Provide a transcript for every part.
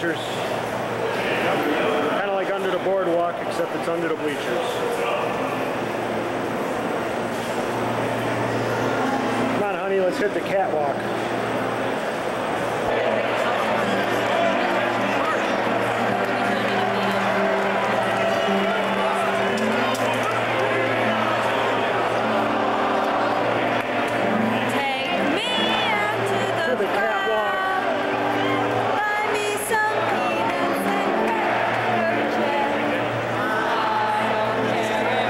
bleachers. Kind of like under the boardwalk, except it's under the bleachers. Let's hit the catwalk. Take me out to the catwalk. Buy me some peanuts and crackers. I don't care if I ever go back.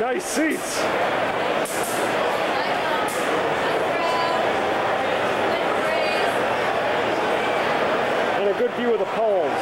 Nice seats. And a good view of the pole.